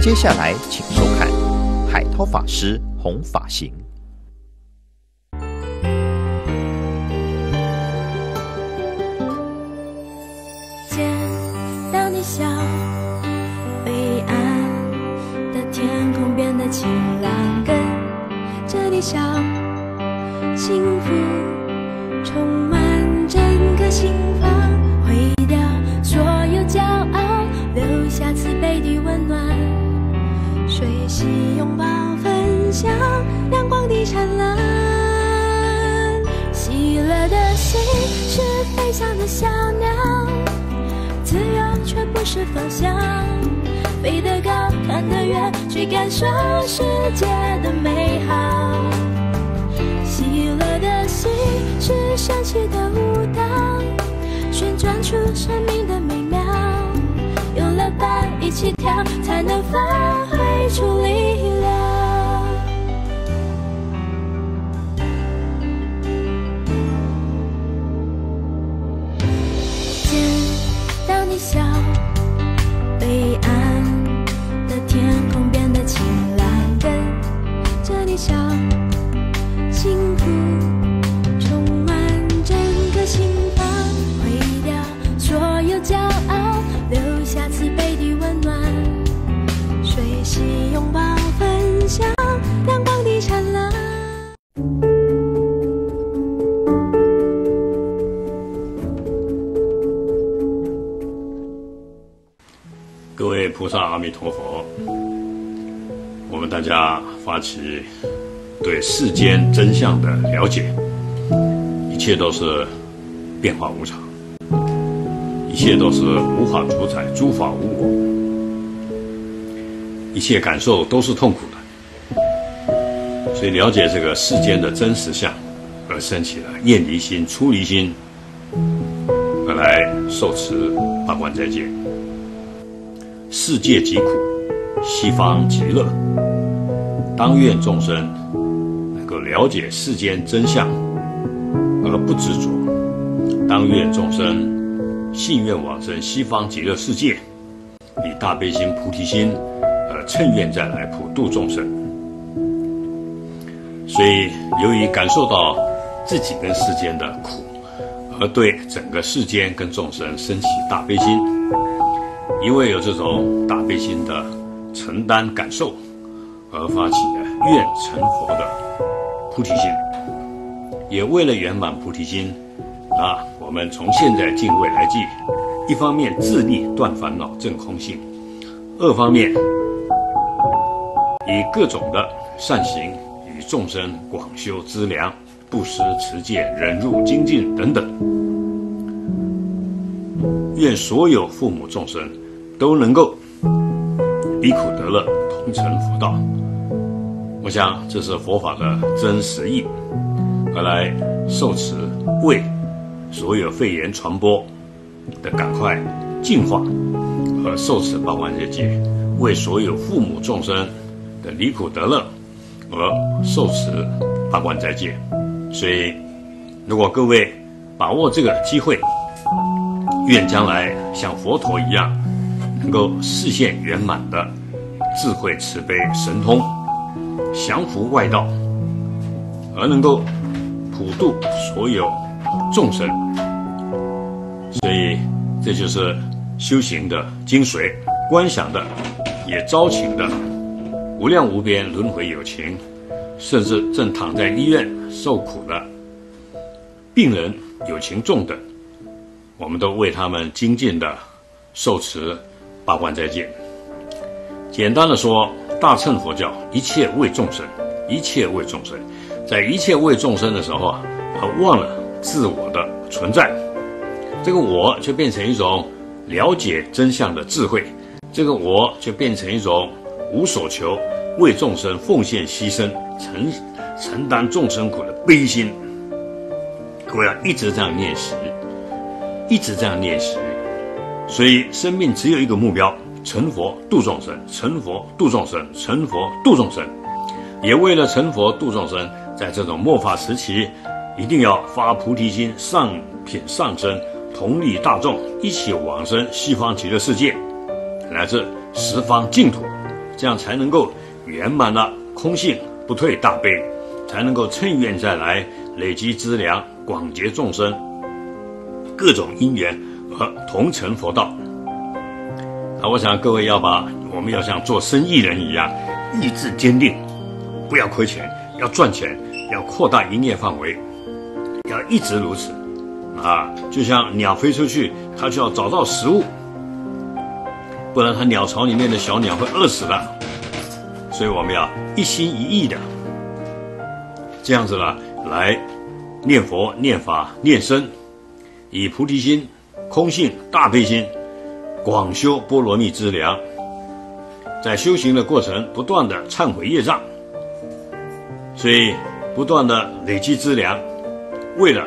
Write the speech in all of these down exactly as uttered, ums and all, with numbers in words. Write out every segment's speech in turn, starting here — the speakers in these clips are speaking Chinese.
接下来，请收看海涛法师弘法行。见到你笑，灰暗的天空变得晴朗，跟着你笑，幸福充满整个心房，毁掉所有骄傲，留下慈悲的温暖。 水洗拥抱，分享阳光的灿烂。喜乐的心是飞翔的小鸟，自由却不是方向。飞得高，看得远，去感受世界的美好。喜乐的心是升起的舞蹈，旋转出生命的美妙。有了伴，一起跳，才能发挥。 出力量，见到你笑，灰暗的天空变得晴朗，跟着你笑，幸福充满整个心房，毁掉所有骄傲，留下慈悲的温暖。 是拥抱，分享阳光的灿烂。各位菩萨，阿弥陀佛！我们大家发起对世间真相的了解，一切都是变化无常，一切都是无法主宰，诸法无我。 一切感受都是痛苦的，所以了解这个世间的真实相，而升起了厌离心、出离心，而来受持八关斋戒。世界极苦，西方极乐。当愿众生能够了解世间真相而不执着，当愿众生信愿往生西方极乐世界，以大悲心、菩提心。 趁愿再来普度众生，所以由于感受到自己跟世间的苦，而对整个世间跟众生升起大悲心。因为有这种大悲心的承担感受，而发起了愿成佛的菩提心。也为了圆满菩提心，啊，我们从现在进未来际，一方面致力断烦恼、证空性，二方面。 以各种的善行与众生广修资粮、布施、持戒、忍辱、精进等等，愿所有父母众生都能够离苦得乐，同成佛道。我想这是佛法的真实意，而来受持为所有肺炎传播的赶快净化，和受持八关斋戒，为所有父母众生。 的离苦得乐，而受持八关斋戒。所以，如果各位把握这个机会，愿将来像佛陀一样，能够实现圆满的智慧、慈悲、神通，降伏外道，而能够普度所有众生。所以，这就是修行的精髓，观想的，也招请的。 无量无边轮回有情，甚至正躺在医院受苦的病人有情众等，我们都为他们精进的受持八关斋戒。简单的说，大乘佛教一切为众生，一切为众生，在一切为众生的时候啊，而忘了自我的存在，这个我就变成一种了解真相的智慧，这个我就变成一种。 无所求，为众生奉献牺牲，承承担众生苦的悲心。各位要一直这样练习，一直这样练习。所以，生命只有一个目标，成佛度众生，成佛度众生，成佛度众生。也为了成佛度众生，在这种末法时期，一定要发菩提心，上品上身，同理大众，一起往生西方极乐世界，乃至十方净土，这样才能够圆满了空性，不退大悲，才能够趁愿再来，累积资粮，广结众生，各种因缘而同成佛道。 啊，我想各位要把我们要像做生意人一样，意志坚定，不要亏钱，要赚钱，要扩大营业范围，要一直如此。啊，就像鸟飞出去，它就要找到食物，不然它鸟巢里面的小鸟会饿死的。所以我们要一心一意的这样子呢，来念佛、念法、念身，以菩提心、空性、大悲心。 广修波罗蜜之粮，在修行的过程不断的忏悔业障，所以不断的累积资粮，为了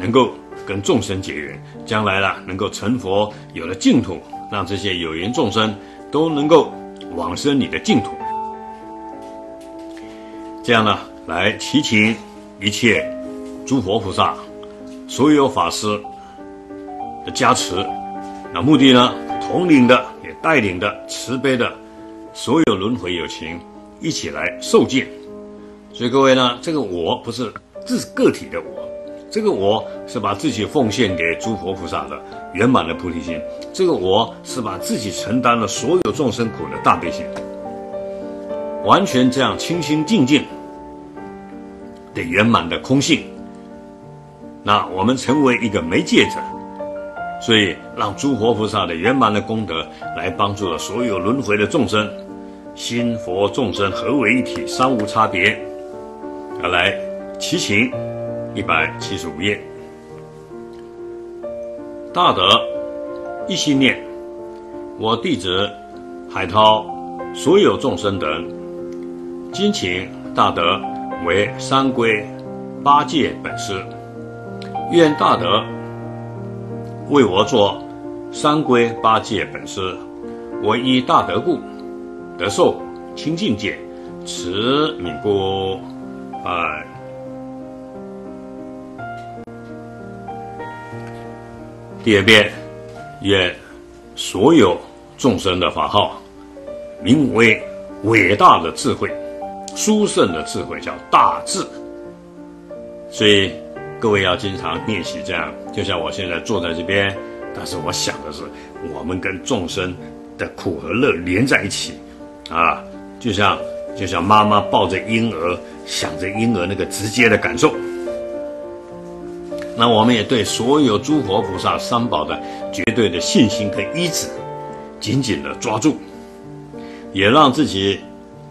能够跟众生结缘，将来啦能够成佛，有了净土，让这些有缘众生都能够往生你的净土。这样呢，来祈请一切诸佛菩萨、所有法师的加持，那目的呢？ 统领的也带领的慈悲的，所有轮回有情一起来受戒。所以各位呢，这个我不是自个体的我，这个我是把自己奉献给诸佛菩萨的圆满的菩提心；这个我是把自己承担了所有众生苦的大悲心。完全这样清清净净的圆满的空性，那我们成为一个媒介者。 所以，让诸佛菩萨的圆满的功德来帮助了所有轮回的众生，心佛众生合为一体，三无差别。来，祈请一百七十五页。大德一心念，我弟子海涛，所有众生等，今请大德为三皈八戒本师，愿大德 为我做三皈八戒本师，我依大德故，得受清净戒，持名故。哎，第二遍，愿所有众生的法号，名为伟大的智慧，殊胜的智慧，叫大智。所以 各位要经常练习这样，就像我现在坐在这边，但是我想的是，我们跟众生的苦和乐连在一起，啊，就像就像妈妈抱着婴儿，想着婴儿那个直接的感受。那我们也对所有诸佛菩萨三宝的绝对的信心跟依止，紧紧的抓住，也让自己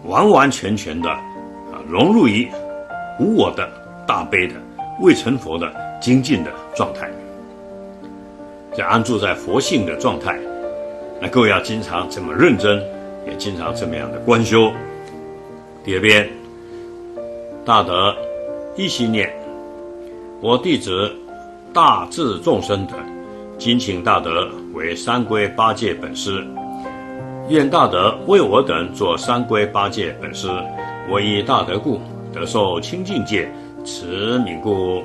完完全全的啊融入于无我的大悲的 未成佛的精进的状态，就安住在佛性的状态。那各位要经常这么认真，也经常这么样的观修。第二遍，大德一心念，我弟子大智众生等，今请大德为三皈八戒本师，愿大德为我等做三皈八戒本师，我以大德故，得受清净戒， 持名故。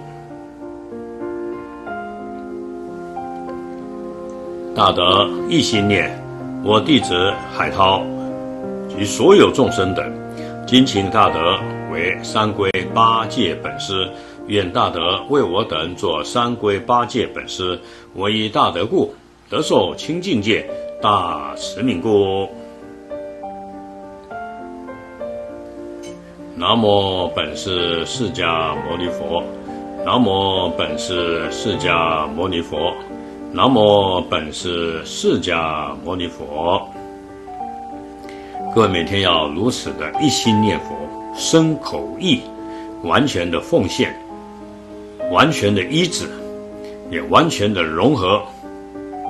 大德一心念，我弟子海涛及所有众生等，今请大德为三皈八戒本师，愿大德为我等做三皈八戒本师，我以大德故，得受清净戒，大持名故。南无本师释迦牟尼佛，南无本师释迦牟尼佛，南无本师释迦牟尼佛。各位每天要如此的一心念佛，身口意完全的奉献，完全的依止，也完全的融合，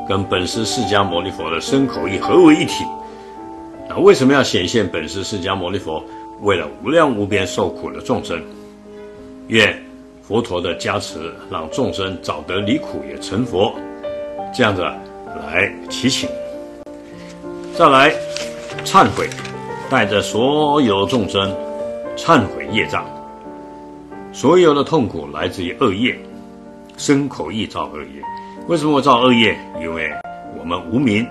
跟本师释迦牟尼佛的身口意合为一体。那为什么要显现本师释迦牟尼佛？ 为了无量无边受苦的众生，愿佛陀的加持，让众生早得离苦也成佛，这样子来祈请。再来，忏悔，带着所有众生忏悔业障。所有的痛苦来自于恶业，身口意造恶业。为什么造恶业？因为我们无明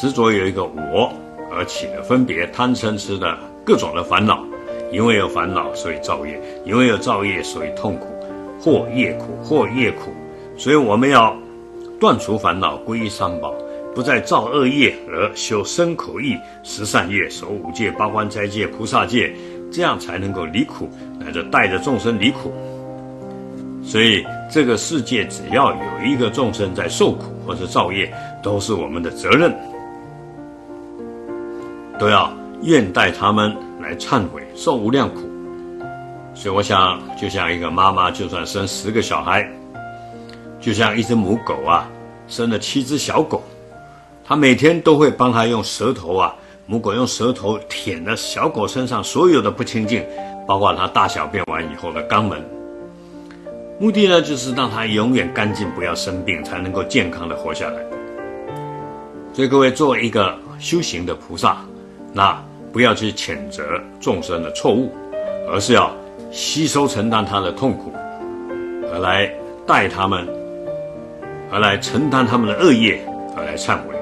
执着有一个我，而起了分别、贪嗔痴的各种的烦恼。因为有烦恼，所以造业；因为有造业，所以痛苦，或业苦，或业苦。所以我们要断除烦恼，皈依三宝，不再造恶业而修身口意十善业，守五戒、八关斋戒、菩萨戒，这样才能够离苦，乃至带着众生离苦。所以这个世界只要有一个众生在受苦或者造业，都是我们的责任，都要愿带他们来忏悔，受无量苦。所以我想，就像一个妈妈，就算生十个小孩，就像一只母狗啊，生了七只小狗，她每天都会帮它用舌头啊，母狗用舌头舔了小狗身上所有的不清净，包括它大小便完以后的肛门。目的呢，就是让它永远干净，不要生病，才能够健康的活下来。所以各位，做一个修行的菩萨，那不要去谴责众生的错误，而是要吸收承担他的痛苦，而来带他们，而来承担他们的恶业，而来忏悔。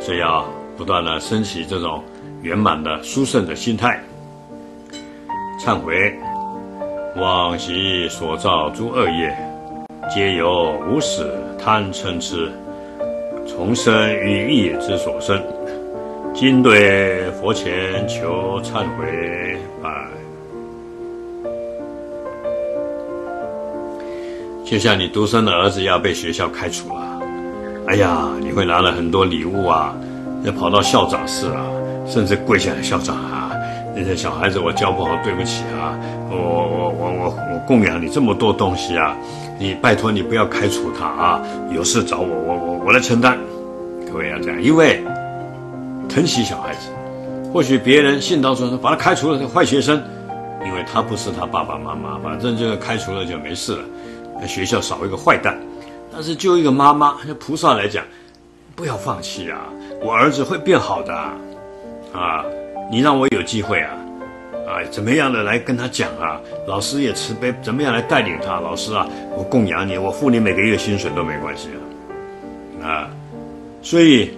所以要不断的升起这种圆满的殊胜的心态，忏悔。往昔所造诸恶业，皆由无始贪嗔痴从生于一业之所生。今对佛前求忏悔。哎，就像你独生的儿子要被学校开除了，哎呀，你会拿了很多礼物啊，要跑到校长室啊，甚至跪下来，校长啊，那些小孩子我教不好，对不起啊，我我我我我供养你这么多东西啊，你拜托你不要开除他啊，有事找我，我我我来承担。各位要这样，因为疼惜小孩子，或许别人信到说把他开除了，坏学生，因为他不是他爸爸妈妈，反正这个开除了就没事了，学校少一个坏蛋。但是就一个妈妈，菩萨来讲，不要放弃啊，我儿子会变好的啊，啊你让我有机会啊，啊怎么样的来跟他讲啊，老师也慈悲，怎么样来带领他，老师啊，我供养你，我付你每个月薪水都没关系啊，啊所以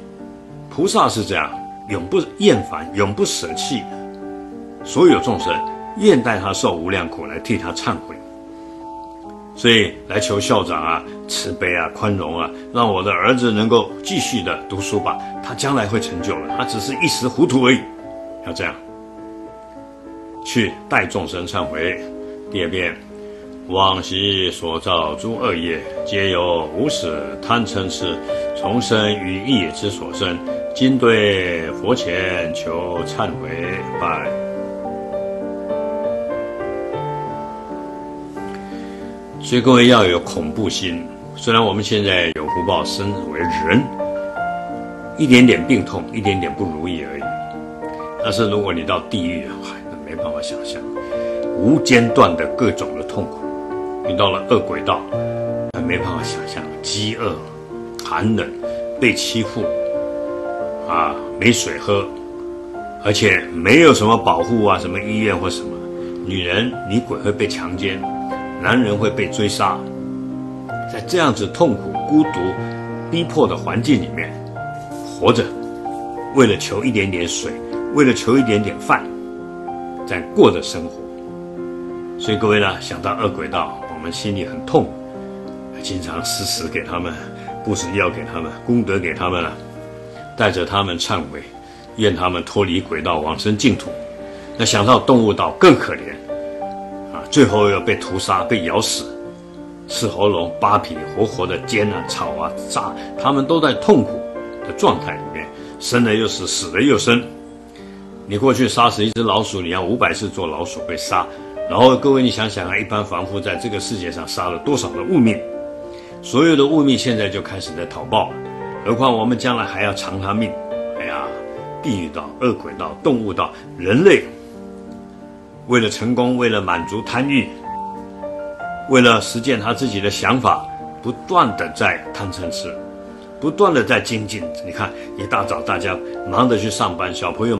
菩萨是这样，永不厌烦，永不舍弃所有众生，愿待他受无量苦，来替他忏悔。所以来求校长啊，慈悲啊，宽容啊，让我的儿子能够继续的读书吧，他将来会成就了，他只是一时糊涂而已。要这样去带众生忏悔。第二遍，往昔所造诸恶业，皆由无始贪嗔痴从生于一业之所生。今对佛前求忏悔。拜。所以各位要有恐怖心，虽然我们现在有福报身为人，一点点病痛，一点点不如意而已，但是如果你到地狱，那没办法想象，无间断的各种的痛苦。你到了恶鬼道，还没办法想象，饥饿、寒冷、被欺负啊，没水喝，而且没有什么保护啊，什么医院或什么，女人女鬼会被强奸，男人会被追杀，在这样子痛苦、孤独、逼迫的环境里面活着，为了求一点点水，为了求一点点饭，在过着生活。所以各位呢，想到恶鬼道，我们心里很痛，经常施食给他们，布施药给他们，功德给他们了、啊，带着他们忏悔，愿他们脱离鬼道，往生净土。那想到动物道更可怜。最后要被屠杀，被咬死，吃喉咙、扒皮，活活的煎啊、炒啊、炸，他们都在痛苦的状态里面，生了又死，死了又生。你过去杀死一只老鼠，你要五百次做老鼠被杀。然后各位，你想想啊，一般凡夫在这个世界上杀了多少的物命？所有的物命现在就开始在讨报了，何况我们将来还要偿他命。哎呀，地狱道、恶鬼道、动物道，人类。为了成功，为了满足贪欲，为了实践他自己的想法，不断的在贪嗔痴，不断的在精进。你看一大早大家忙着去上班，小朋友。